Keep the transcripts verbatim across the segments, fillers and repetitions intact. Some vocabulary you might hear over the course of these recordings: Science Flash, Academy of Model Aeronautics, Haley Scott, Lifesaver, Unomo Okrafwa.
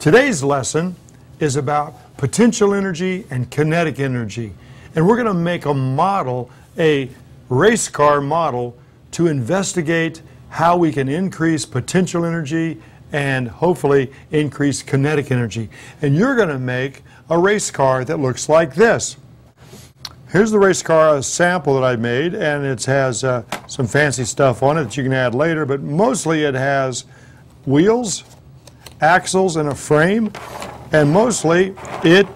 Today's lesson is about potential energy and kinetic energy, and we're going to make a model, a race car model, to investigate how we can increase potential energy and hopefully increase kinetic energy. And you're going to make a race car that looks like this. Here's the race car, a sample that I made, and it has uh, some fancy stuff on it that you can add later, but mostly it has wheels, axles, and a frame, and mostly it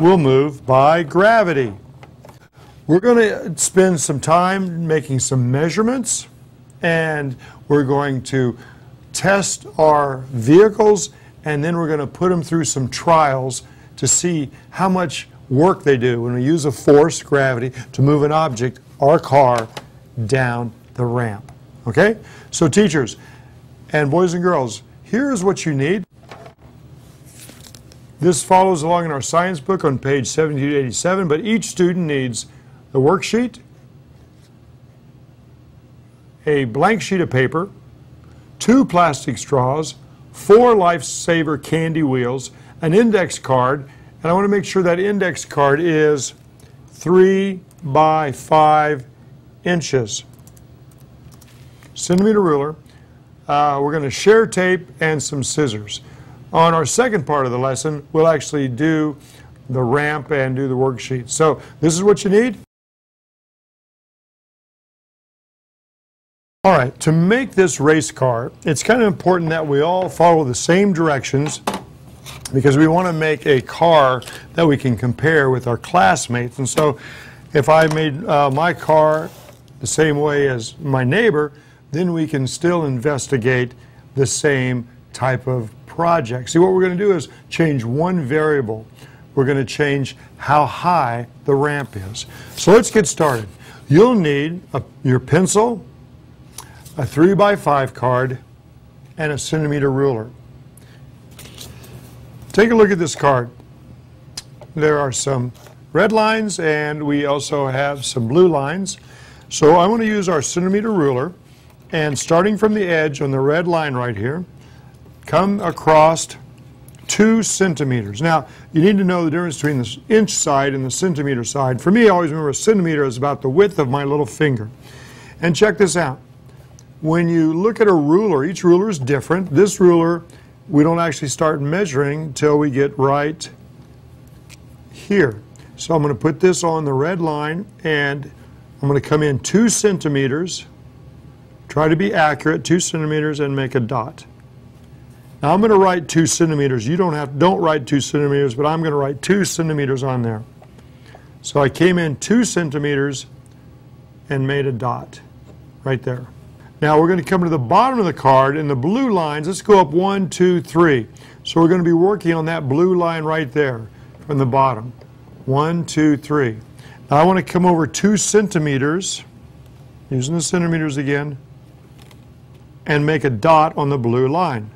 will move by gravity. We're going to spend some time making some measurements, and we're going to test our vehicles, and then we're going to put them through some trials to see how much work they do when we use a force, gravity, to move an object, our car, down the ramp. Okay? So teachers and boys and girls, here's what you need. This follows along in our science book on page seventy-two to eighty-seven, but each student needs a worksheet, a blank sheet of paper, two plastic straws, four Lifesaver candy wheels, an index card, and I want to make sure that index card is three by five inches. Centimeter ruler. Uh, we're going to share tape and some scissors. On our second part of the lesson, we'll actually do the ramp and do the worksheet. So this is what you need. All right, to make this race car, it's kind of important that we all follow the same directions, because we want to make a car that we can compare with our classmates. And so if I made uh, my car the same way as my neighbor, then we can still investigate the same type of project. See, what we're going to do is change one variable. We're going to change how high the ramp is. So let's get started. You'll need a, your pencil, a three by five card, and a centimeter ruler. Take a look at this card. There are some red lines, and we also have some blue lines. So I want to use our centimeter ruler, and starting from the edge on the red line right here, come across two centimeters. Now, you need to know the difference between the inch side and the centimeter side. For me, I always remember a centimeter is about the width of my little finger. And check this out. When you look at a ruler, each ruler is different. This ruler, we don't actually start measuring until we get right here. So I'm going to put this on the red line, and I'm going to come in two centimeters, try to be accurate, two centimeters, and make a dot. Now I'm going to write two centimeters. You don't have, don't write two centimeters, but I'm going to write two centimeters on there. So I came in two centimeters and made a dot right there. Now we're going to come to the bottom of the card in the blue lines. Let's go up one, two, three. So we're going to be working on that blue line right there from the bottom. One, two, three. Now I want to come over two centimeters, using the centimeters again, and make a dot on the blue line.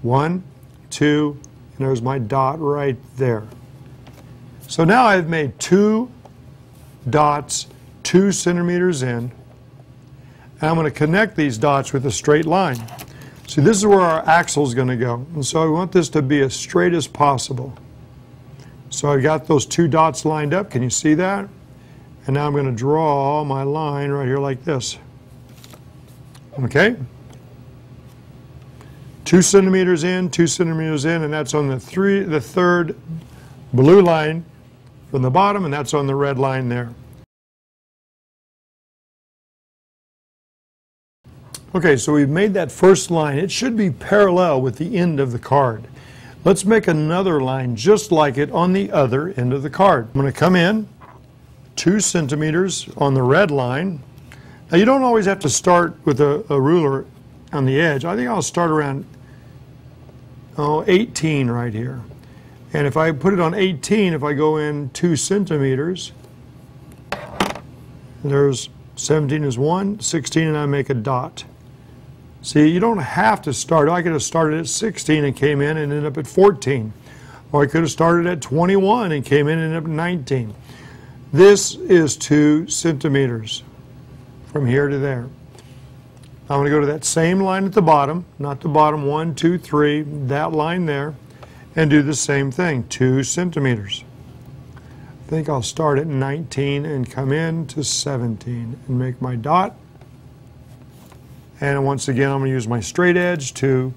One, two, and there's my dot right there. So now I've made two dots two centimeters in, and I'm going to connect these dots with a straight line. See, this is where our axle is going to go, and so I want this to be as straight as possible. So I've got those two dots lined up. Can you see that? And now I'm going to draw my line right here like this. Okay? Two centimeters in, two centimeters in, and that's on the, three, the third blue line from the bottom, and that's on the red line there. Okay, so we've made that first line. It should be parallel with the end of the card. Let's make another line just like it on the other end of the card. I'm going to come in two centimeters on the red line. Now, you don't always have to start with a, a ruler on the edge. I think I'll start around oh, eighteen right here. And if I put it on eighteen, if I go in two centimeters, there's seventeen is one, sixteen, and I make a dot. See, you don't have to start. I could have started at sixteen and came in and ended up at fourteen. Or I could have started at twenty-one and came in and ended up at nineteen. This is two centimeters from here to there. I'm going to go to that same line at the bottom, not the bottom one, two, three, that line there, and do the same thing, two centimeters. I think I'll start at nineteen and come in to seventeen and make my dot. And once again, I'm going to use my straight edge to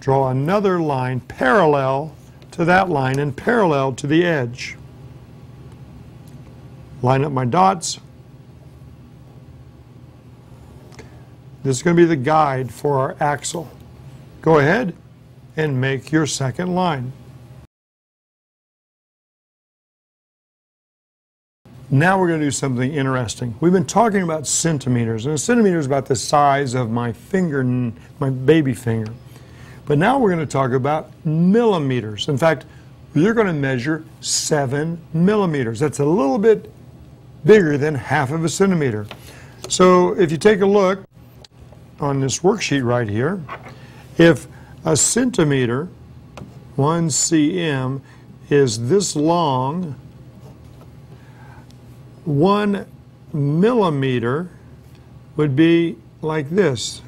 draw another line parallel to that line and parallel to the edge. Line up my dots. This is going to be the guide for our axle. Go ahead and make your second line. Now we're going to do something interesting. We've been talking about centimeters, and a centimeter is about the size of my finger, my baby finger. But now we're going to talk about millimeters. In fact, you're going to measure seven millimeters. That's a little bit bigger than half of a centimeter. So if you take a look on this worksheet right here, if a centimeter, one centimeter, is this long, one millimeter would be like this.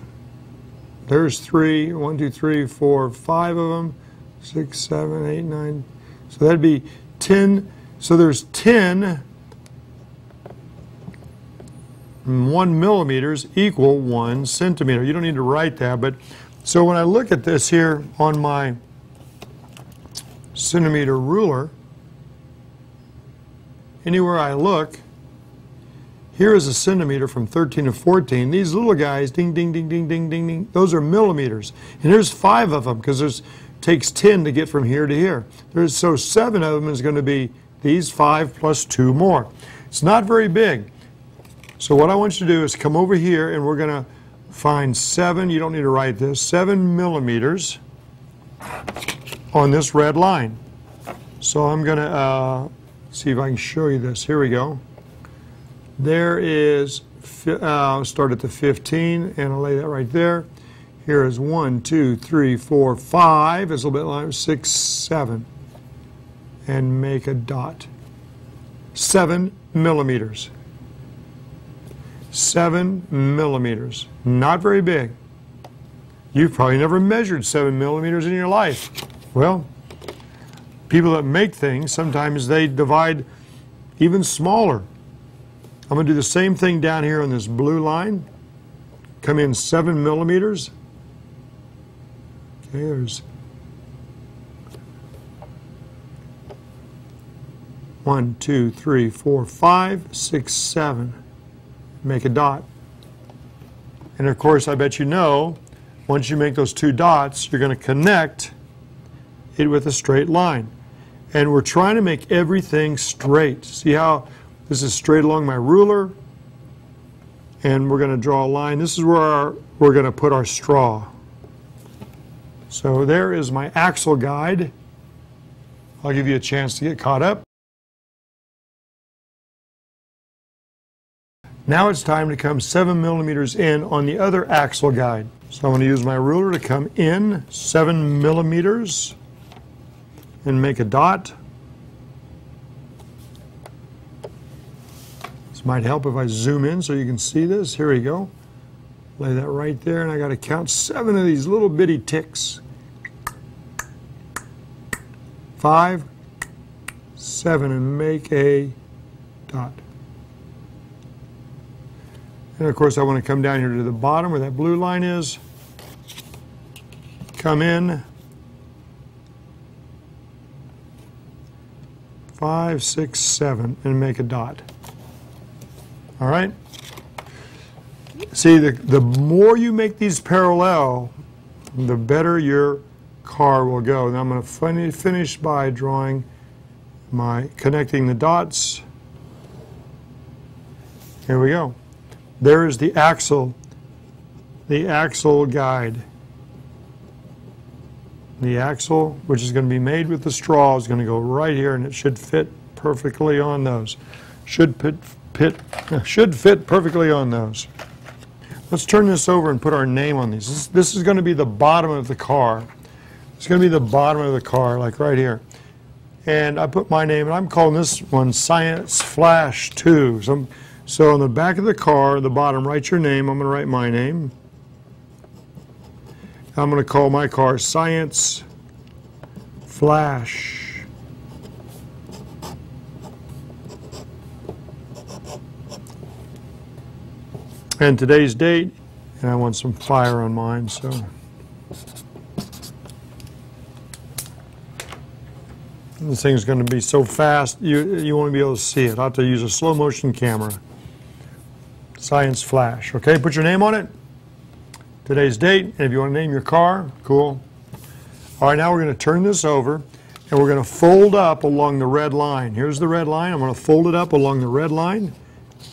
There's three, one, two, three, four, five of them, six, seven, eight, nine. So that'd be ten. So there's ten one millimeters equal one centimeter. You don't need to write that, but so when I look at this here on my centimeter ruler, anywhere I look, here is a centimeter from thirteen to fourteen. These little guys, ding, ding, ding, ding, ding, ding, ding, those are millimeters. And there's five of them because there's takes ten to get from here to here. There's, so seven of them is going to be these five plus two more. It's not very big. So what I want you to do is come over here and we're going to find seven, you don't need to write this, seven millimeters on this red line. So I'm going to uh, see if I can show you this. Here we go. There is, uh, start at the fifteen and I'll lay that right there. Here is one, two, three, four, five, it's a little bit like six, seven, and make a dot. Seven millimeters. Seven millimeters, not very big. You've probably never measured seven millimeters in your life. Well, people that make things, sometimes they divide even smaller. I'm going to do the same thing down here on this blue line. Come in seven millimeters. Okay, there's one, two, three, four, five, six, seven. Make a dot. And of course, I bet you know, once you make those two dots, you're going to connect it with a straight line. And we're trying to make everything straight. See how this is straight along my ruler, and we're going to draw a line. This is where our, we're going to put our straw. So there is my axle guide. I'll give you a chance to get caught up. Now it's time to come seven millimeters in on the other axle guide. So I'm going to use my ruler to come in seven millimeters and make a dot. Might help if I zoom in so you can see this. Here we go. Lay that right there, and I got to count seven of these little bitty ticks. Five, seven, and make a dot. And of course, I want to come down here to the bottom where that blue line is. Come in. Five, six, seven, and make a dot. All right? See, the, the more you make these parallel, the better your car will go. And I'm going to finish by drawing my, connecting the dots. Here we go. There is the axle, the axle guide. The axle, which is going to be made with the straw, is going to go right here, and it should fit perfectly on those. Should fit. Pit, should fit perfectly on those. Let's turn this over and put our name on these. This, this is going to be the bottom of the car. It's going to be the bottom of the car, like right here. And I put my name, and I'm calling this one Science Flash two. So, so on the back of the car, the bottom, write your name. I'm going to write my name. I'm going to call my car Science Flash. And today's date, and I want some fire on mine, so. This thing's going to be so fast, you, you won't be able to see it. I'll have to use a slow motion camera. Science Flash, okay? Put your name on it, today's date, and if you want to name your car, cool. All right, now we're going to turn this over, and we're going to fold up along the red line. Here's the red line. I'm going to fold it up along the red line.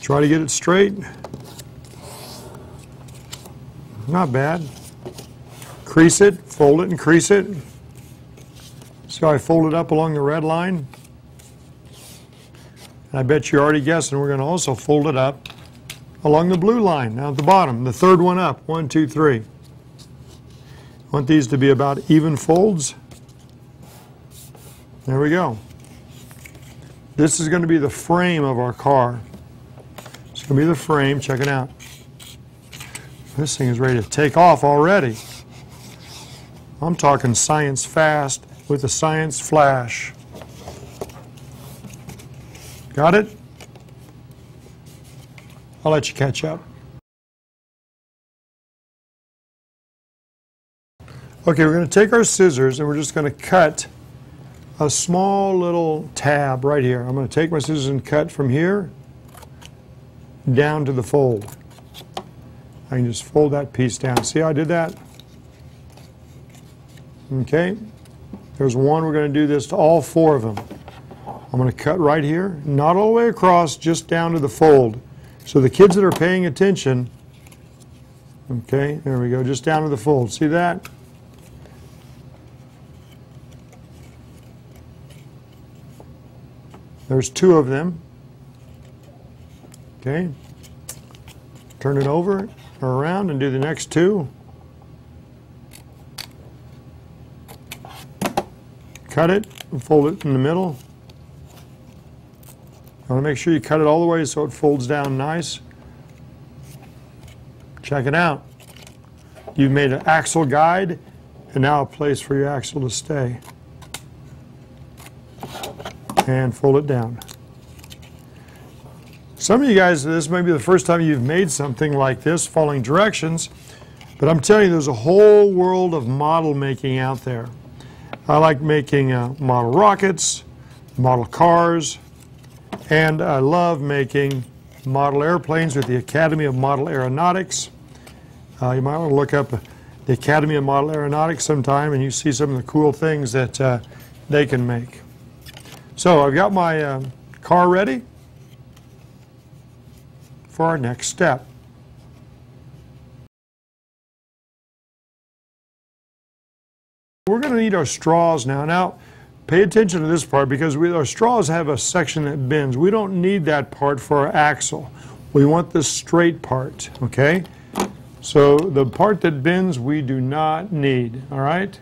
Try to get it straight. Not bad. Crease it, fold it, and crease it. So I fold it up along the red line. And I bet you're already guessing we're going to also fold it up along the blue line, now at the bottom, the third one up, one, two, three. Want these to be about even folds. There we go. This is going to be the frame of our car. It's going to be the frame. Check it out. This thing is ready to take off already. I'm talking science fast with a Science Flash. Got it? I'll let you catch up. Okay, we're going to take our scissors and we're just going to cut a small little tab right here. I'm going to take my scissors and cut from here down to the fold. I can just fold that piece down. See how I did that? Okay, there's one. We're going to do this to all four of them. I'm going to cut right here, not all the way across, just down to the fold. So the kids that are paying attention, okay, there we go, just down to the fold. See that? There's two of them. Okay. Turn it over or around and do the next two. Cut it and fold it in the middle. I want to make sure you cut it all the way so it folds down nice. Check it out. You've made an axle guide and now a place for your axle to stay. And fold it down. Some of you guys, this may be the first time you've made something like this, following directions, but I'm telling you, there's a whole world of model making out there. I like making uh, model rockets, model cars, and I love making model airplanes with the Academy of Model Aeronautics. Uh, you might want to look up the Academy of Model Aeronautics sometime and you see some of the cool things that uh, they can make. So I've got my uh, car ready for our next step. We're going to need our straws now. Now, pay attention to this part because we, our straws have a section that bends. We don't need that part for our axle. We want the straight part, okay? So the part that bends we do not need, all right?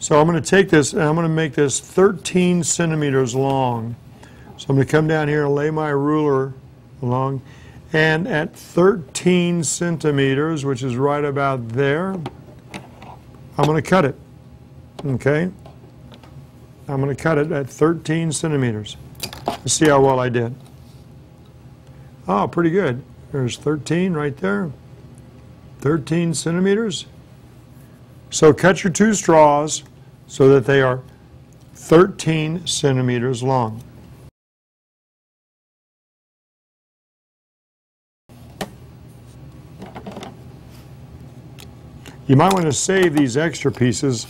So I'm going to take this and I'm going to make this thirteen centimeters long. So I'm going to come down here and lay my ruler along. And at thirteen centimeters, which is right about there, I'm going to cut it. Okay? I'm going to cut it at thirteen centimeters. Let's see how well I did. Oh, pretty good. There's thirteen right there. thirteen centimeters. So cut your two straws so that they are thirteen centimeters long. You might want to save these extra pieces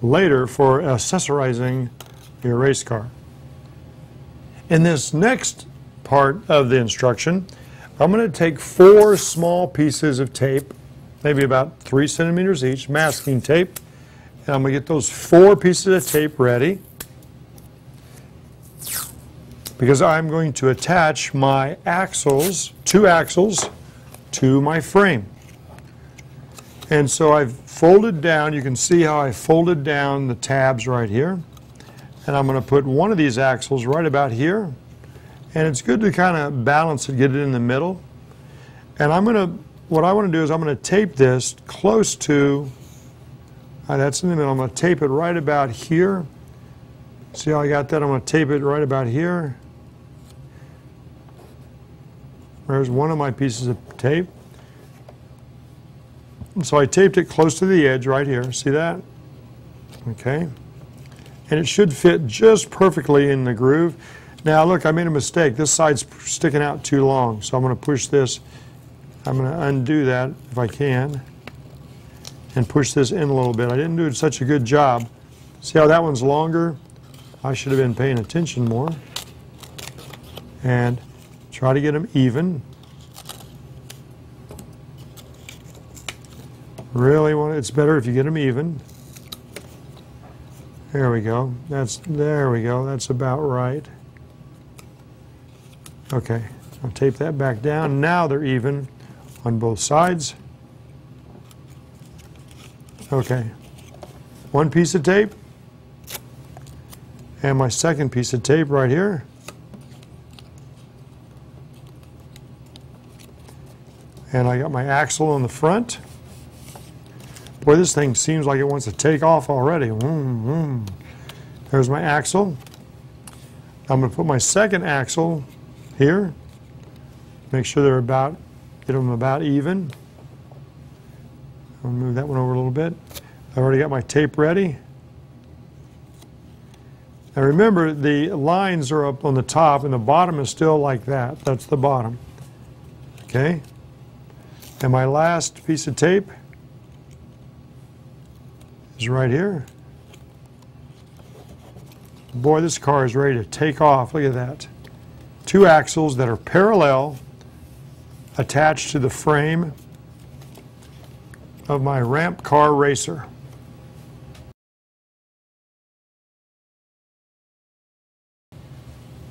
later for accessorizing your race car. In this next part of the instruction, I'm going to take four small pieces of tape, maybe about three centimeters each, masking tape. And I'm going to get those four pieces of tape ready because I'm going to attach my axles, two axles, to my frame. And so I've folded down, you can see how I folded down the tabs right here. And I'm going to put one of these axles right about here. And it's good to kind of balance it, get it in the middle. And I'm going to What I want to do is I'm going to tape this close to All right, that's in the middle. I'm going to tape it right about here. See how I got that? I'm going to tape it right about here. There's one of my pieces of tape. And so I taped it close to the edge right here. See that? Okay. And it should fit just perfectly in the groove. Now look, I made a mistake. This side's sticking out too long, so I'm going to push this. I'm going to undo that if I can and push this in a little bit. I didn't do such a good job. See how that one's longer? I should have been paying attention more. And try to get them even. Really want it's better if you get them even. There we go. That's there we go. That's about right. Okay. I'll tape that back down. Now they're even on both sides. Okay. One piece of tape. And my second piece of tape right here. And I got my axle in the front. Boy, this thing seems like it wants to take off already. Vroom, vroom. There's my axle. I'm going to put my second axle here. Make sure they're about, get them about even. I'll move that one over a little bit. I've already got my tape ready. Now remember, the lines are up on the top and the bottom is still like that. That's the bottom. Okay. And my last piece of tape is right here. Boy, this car is ready to take off. Look at that. Two axles that are parallel, attached to the frame of my ramp car racer.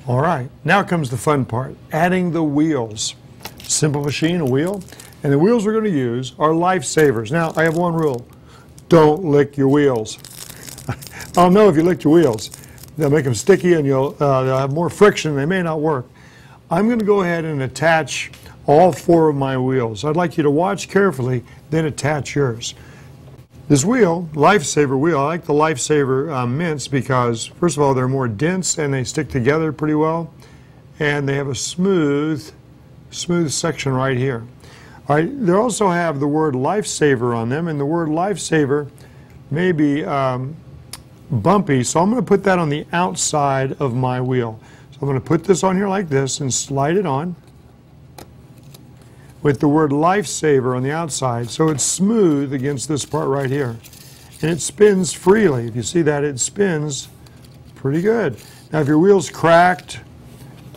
All right, now comes the fun part, adding the wheels. Simple machine, a wheel. And the wheels we're going to use are Lifesavers. Now, I have one rule. Don't lick your wheels. I'll know if you lick your wheels. They'll make them sticky and you'll, uh, they'll have more friction. They may not work. I'm going to go ahead and attach all four of my wheels. I'd like you to watch carefully, then attach yours. This wheel, Lifesaver wheel, I like the Lifesaver uh, mints because, first of all, they're more dense and they stick together pretty well. And they have a smooth, smooth section right here. All right, they also have the word Lifesaver on them, and the word Lifesaver may be um, bumpy, so I'm going to put that on the outside of my wheel. So I'm going to put this on here like this and slide it on with the word Lifesaver on the outside, so it's smooth against this part right here. And it spins freely. If you see that, it spins pretty good. Now, if your wheel's cracked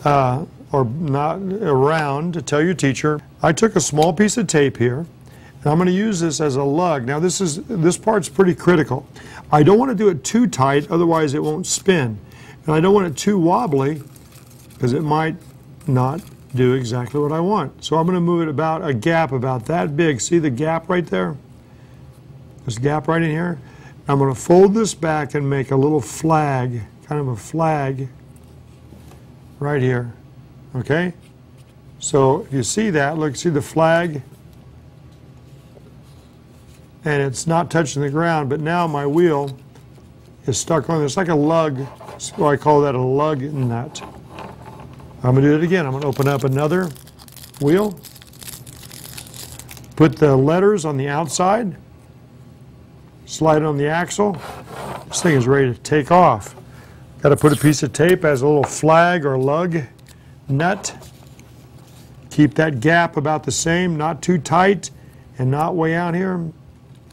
uh, or not around, tell your teacher. I took a small piece of tape here, and I'm going to use this as a lug. Now this is this part's pretty critical. I don't want to do it too tight, otherwise it won't spin. And I don't want it too wobbly, because it might not do exactly what I want. So I'm going to move it about a gap about that big. See the gap right there? This gap right in here? I'm going to fold this back and make a little flag, kind of a flag right here. Okay? So if you see that, look, see the flag? And it's not touching the ground, but now my wheel is stuck on there. It's like a lug, so I call that a lug nut. I'm going to do it again. I'm going to open up another wheel, put the letters on the outside, slide on the axle. This thing is ready to take off. Got to put a piece of tape as a little flag or lug nut. Keep that gap about the same, not too tight and not way out here.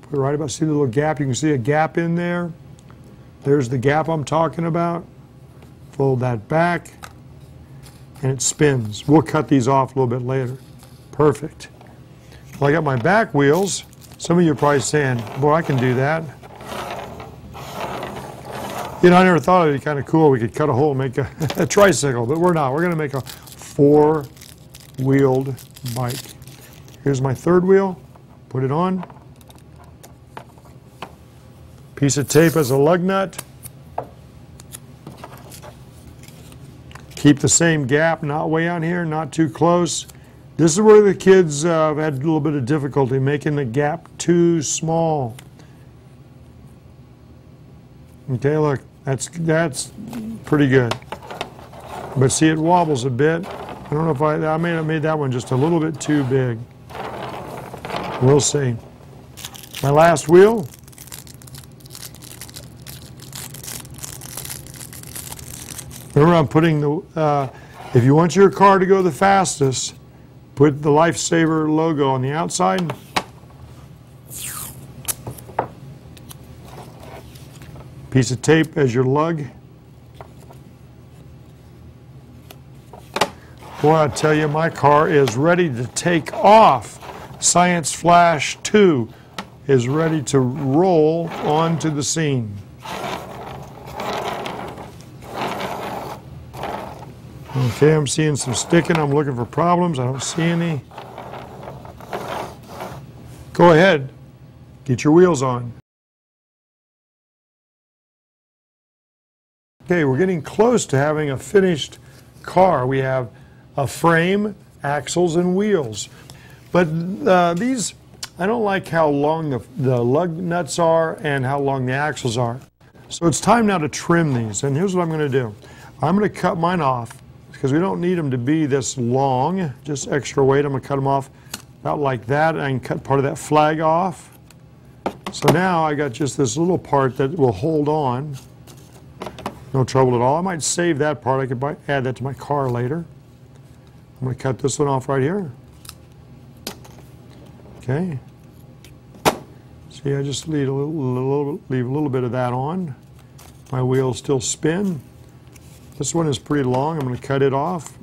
Put it right about, see the little gap? You can see a gap in there. There's the gap I'm talking about. Fold that back, and it spins. We'll cut these off a little bit later. Perfect. Well, I got my back wheels. Some of you are probably saying, boy, I can do that. You know, I never thought it would be kind of cool. We could cut a hole and make a, a tricycle, but we're not. We're going to make a four wheeled bike. Here's my third wheel. Put it on. Piece of tape as a lug nut. Keep the same gap, not way out here, not too close. This is where the kids uh, have had a little bit of difficulty making the gap too small. Okay, look, that's, that's pretty good. But see, it wobbles a bit. I don't know if I, I may have made that one just a little bit too big. We'll see. My last wheel. Remember, I'm putting the, uh, if you want your car to go the fastest, put the Lifesaver logo on the outside. Piece of tape as your lug. Boy, I tell you, my car is ready to take off. Science Flash two is ready to roll onto the scene. Okay, I'm seeing some sticking. I'm looking for problems. I don't see any. Go ahead, get your wheels on. Okay, we're getting close to having a finished car. We have a frame, axles, and wheels. But uh, these, I don't like how long the, the lug nuts are and how long the axles are. So it's time now to trim these. And here's what I'm going to do. I'm going to cut mine off because we don't need them to be this long. Just extra weight. I'm going to cut them off about like that. I can cut part of that flag off. So now I got just this little part that will hold on. No trouble at all. I might save that part. I could buy, add that to my car later. I'm going to cut this one off right here. Okay. See, I just leave a little, little, leave a little bit of that on. My wheels still spin. This one is pretty long. I'm going to cut it off.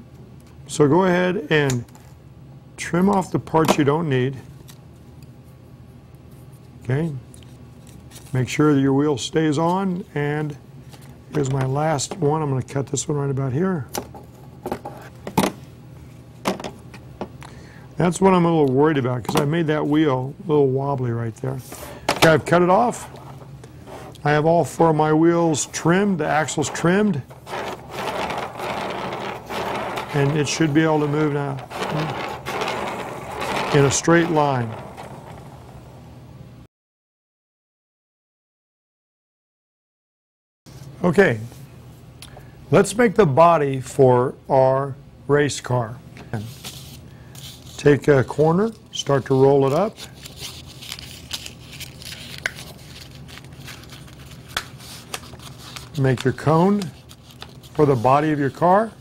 So go ahead and trim off the parts you don't need. Okay. Make sure that your wheel stays on. And here's my last one. I'm going to cut this one right about here. That's what I'm a little worried about, because I made that wheel a little wobbly right there. Okay, I've cut it off. I have all four of my wheels trimmed, the axles trimmed. And it should be able to move now in a straight line. Okay, let's make the body for our race car. Take a corner, start to roll it up. Make your cone for the body of your car.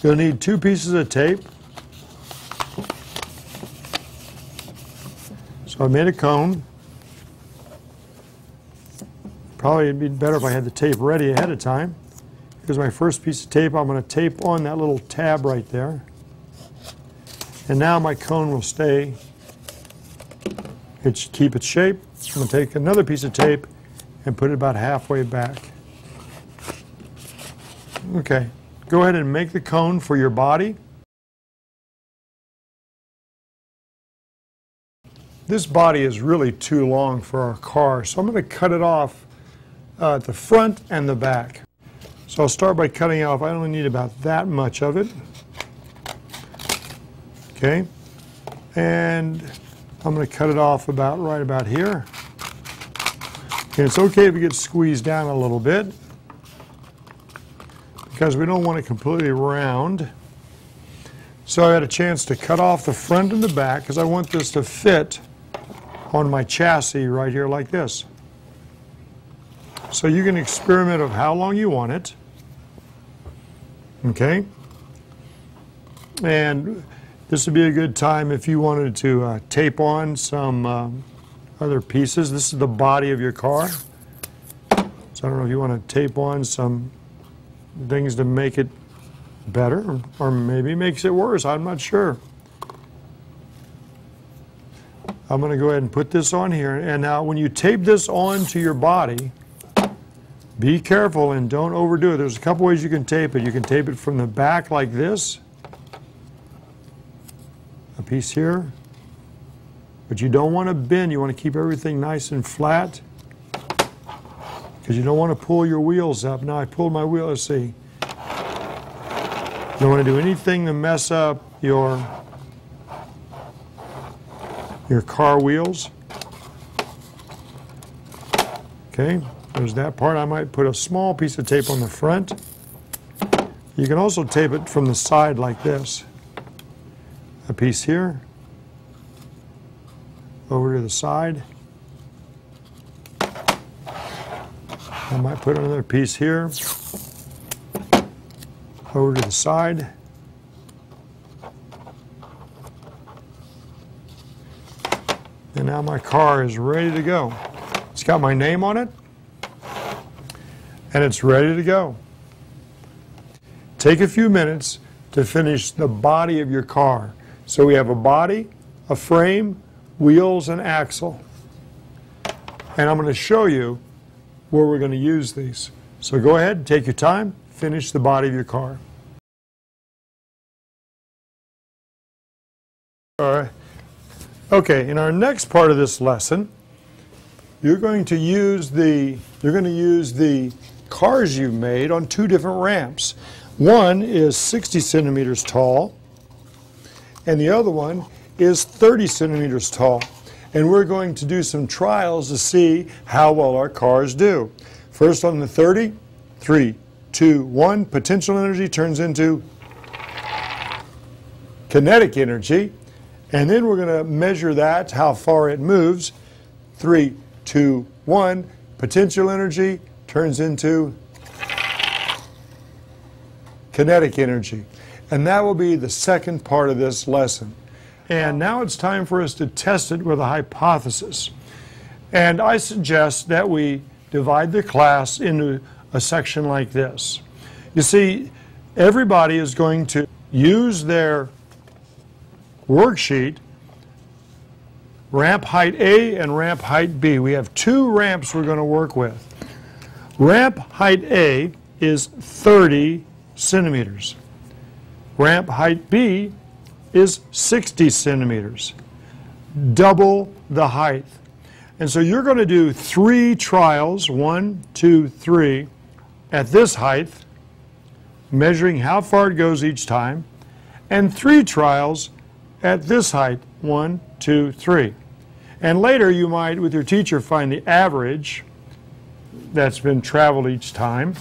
You'll need two pieces of tape. So I made a cone. Probably it'd be better if I had the tape ready ahead of time. Here's my first piece of tape. I'm going to tape on that little tab right there. And now my cone will stay. It should keep its shape. I'm going to take another piece of tape and put it about halfway back. Okay, go ahead and make the cone for your body. This body is really too long for our car, so I'm going to cut it off Uh, at the front and the back. So I'll start by cutting off, I only need about that much of it. Okay, and I'm going to cut it off about right about here. Okay, it's okay if it gets squeezed down a little bit, because we don't want it completely round. So I had a chance to cut off the front and the back, because I want this to fit on my chassis right here like this. So you can experiment of how long you want it, okay? And this would be a good time if you wanted to uh, tape on some um, other pieces. This is the body of your car. So I don't know if you want to tape on some things to make it better, or maybe makes it worse. I'm not sure. I'm going to go ahead and put this on here. And now when you tape this on to your body, be careful and don't overdo it. There's a couple ways you can tape it. You can tape it from the back like this. A piece here. But you don't want to bend. You want to keep everything nice and flat, because you don't want to pull your wheels up. Now I pulled my wheel. Let's see. You don't want to do anything to mess up your, your car wheels. Okay. There's that part. I might put a small piece of tape on the front. You can also tape it from the side like this. A piece here, over to the side. I might put another piece here, over to the side. And now my car is ready to go. It's got my name on it, and it's ready to go. Take a few minutes to finish the body of your car. So we have a body, a frame, wheels, and axle. And I'm going to show you where we're going to use these. So go ahead, take your time, finish the body of your car. All right. Okay, in our next part of this lesson, you're going to use the you're going to use the cars you've made on two different ramps. One is sixty centimeters tall, and the other one is thirty centimeters tall. And we're going to do some trials to see how well our cars do. First on the thirty, three, two, one, potential energy turns into kinetic energy. And then we're going to measure that, how far it moves. three, two, one, potential energy turns into kinetic energy. And that will be the second part of this lesson. And now it's time for us to test it with a hypothesis. And I suggest that we divide the class into a section like this. You see, everybody is going to use their worksheet, ramp height A and ramp height B. We have two ramps we're going to work with. Ramp height A is thirty centimeters. Ramp height B is sixty centimeters, double the height. And so you're going to do three trials, one, two, three, at this height, measuring how far it goes each time, and three trials at this height, one, two, three. And later you might, with your teacher, find the average that's been traveled each time.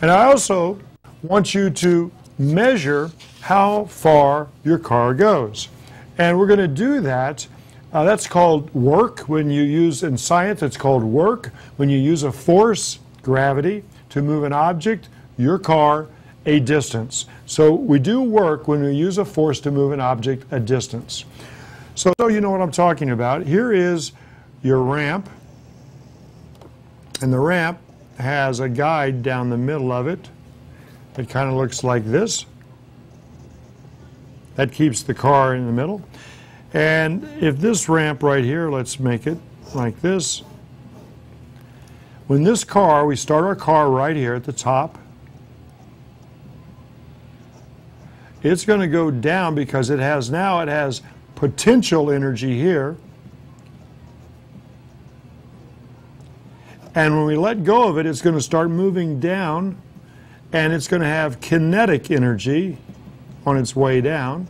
And I also want you to measure how far your car goes. And we're going to do that. Uh, that's called work. When you use, in science, it's called work. When you use a force, gravity, to move an object, your car, a distance. So we do work when we use a force to move an object a distance. So, so you know what I'm talking about. Here is your ramp. And the ramp has a guide down the middle of it. It kind of looks like this. That keeps the car in the middle. And if this ramp right here, let's make it like this. When this car, we start our car right here at the top. It's going to go down because it has now, it has potential energy here. And when we let go of it, it's going to start moving down. And it's going to have kinetic energy on its way down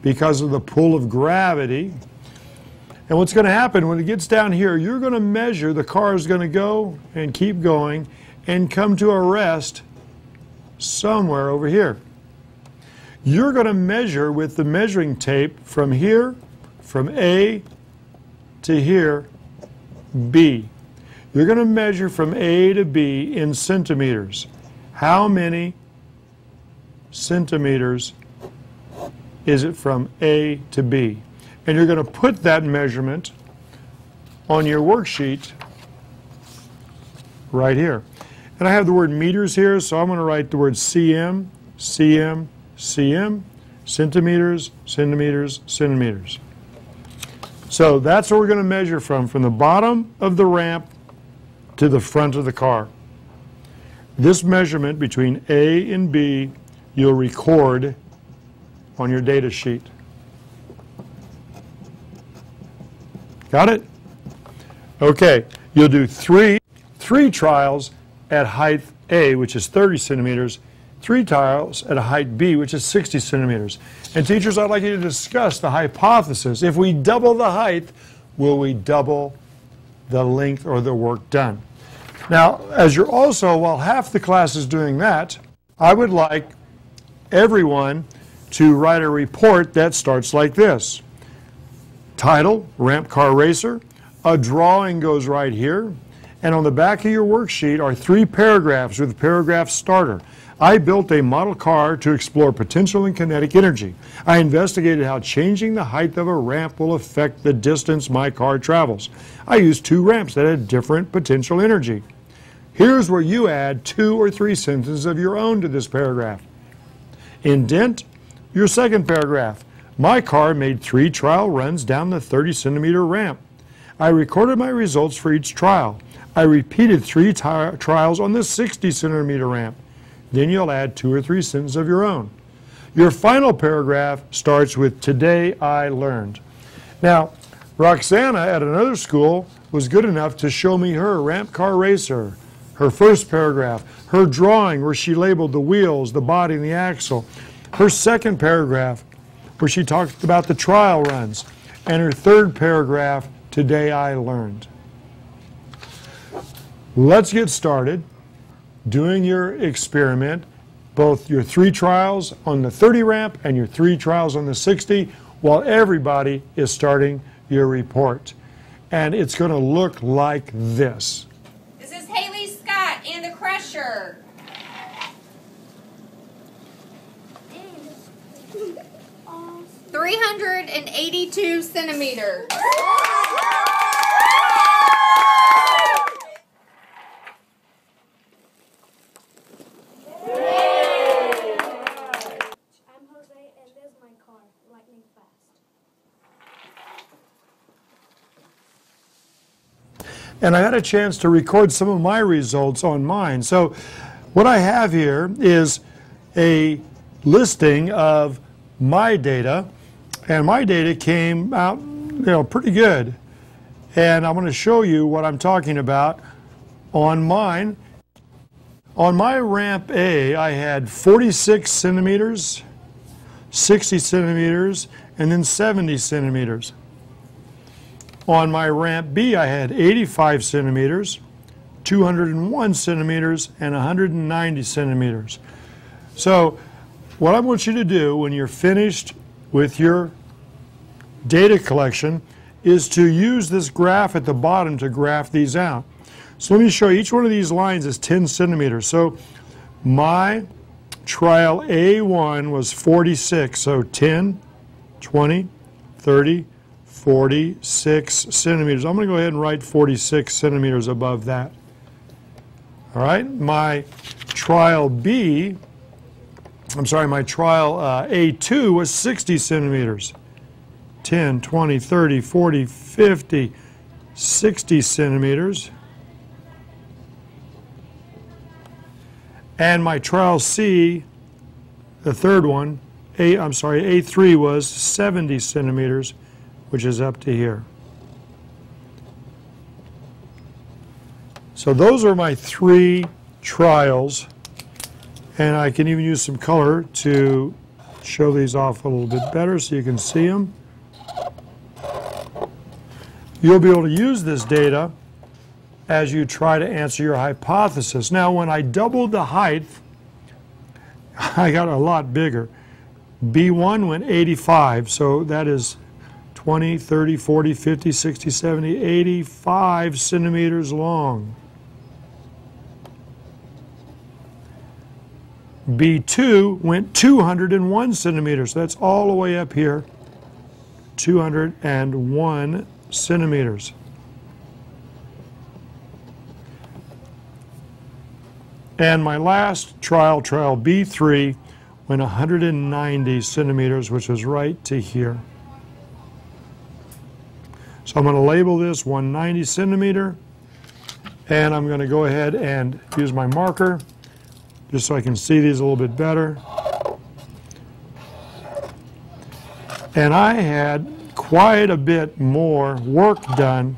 because of the pull of gravity. And what's going to happen when it gets down here, you're going to measure, the car is going to go and keep going and come to a rest somewhere over here. You're going to measure with the measuring tape from here, from A to here, B. You're going to measure from A to B in centimeters. How many centimeters is it from A to B? And you're going to put that measurement on your worksheet right here. And I have the word meters here, so I'm going to write the word cm, cm, cm, centimeters, centimeters, centimeters. So that's what we're going to measure from, from the bottom of the ramp to the front of the car. This measurement between A and B you'll record on your data sheet. Got it? Okay, you'll do three, three trials at height A, which is thirty centimeters, three trials at a height B, which is sixty centimeters. And teachers, I'd like you to discuss the hypothesis. If we double the height, will we double the length or the work done. Now, as you're also, while half the class is doing that, I would like everyone to write a report that starts like this. Title, Ramp Car Racer. A drawing goes right here. And on the back of your worksheet are three paragraphs with a paragraph starter. I built a model car to explore potential in kinetic energy. I investigated how changing the height of a ramp will affect the distance my car travels. I used two ramps that had different potential energy. Here's where you add two or three sentences of your own to this paragraph. Indent your second paragraph. My car made three trial runs down the thirty centimeter ramp. I recorded my results for each trial. I repeated three trials on the sixty centimeter ramp. Then you'll add two or three sentences of your own. Your final paragraph starts with, today I learned. Now, Roxana at another school was good enough to show me her ramp car racer, her first paragraph, her drawing where she labeled the wheels, the body, and the axle, her second paragraph where she talked about the trial runs, and her third paragraph, today I learned. Let's get started doing your experiment, both your three trials on the thirty ramp and your three trials on the sixty, while everybody is starting your report. And it's going to look like this. This is Haley Scott and the Crusher. three hundred eighty-two centimeters. And I had a chance to record some of my results on mine. So what I have here is a listing of my data, and my data came out, you know, pretty good. And I'm going to show you what I'm talking about on mine. On my ramp A, I had forty-six centimeters, sixty centimeters, and then seventy centimeters. On my ramp B, I had eighty-five centimeters, two hundred one centimeters, and one hundred ninety centimeters. So what I want you to do when you're finished with your data collection is to use this graph at the bottom to graph these out. So let me show you. Each one of these lines is ten centimeters. So my trial A one was forty-six, so ten, twenty, thirty, forty-six centimeters. I'm going to go ahead and write forty-six centimeters above that. All right, my trial B, I'm sorry, my trial uh, A two was sixty centimeters. ten, twenty, thirty, forty, fifty, sixty centimeters. And my trial C, the third one, A, I'm sorry, A three was seventy centimeters. Which is up to here. So those are my three trials, and I can even use some color to show these off a little bit better so you can see them. You'll be able to use this data as you try to answer your hypothesis. Now, when I doubled the height, I got a lot bigger. B one went eighty-five, so that is twenty, thirty, forty, fifty, sixty, seventy, eighty-five centimeters long. B two went two hundred one centimeters. That's all the way up here, two hundred one centimeters. And my last trial, trial B three, went one hundred ninety centimeters, which was right to here. So I'm going to label this one hundred ninety centimeter, and I'm going to go ahead and use my marker just so I can see these a little bit better. And I had quite a bit more work done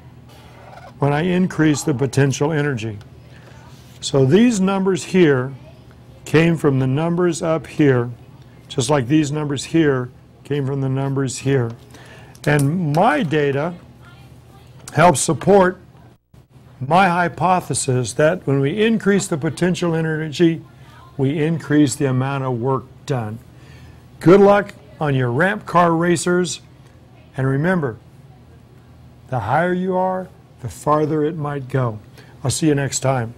when I increased the potential energy. So these numbers here came from the numbers up here, just like these numbers here came from the numbers here. And my data helps support my hypothesis that when we increase the potential energy, we increase the amount of work done. Good luck on your ramp car racers. And remember, the higher you are, the farther it might go. I'll see you next time.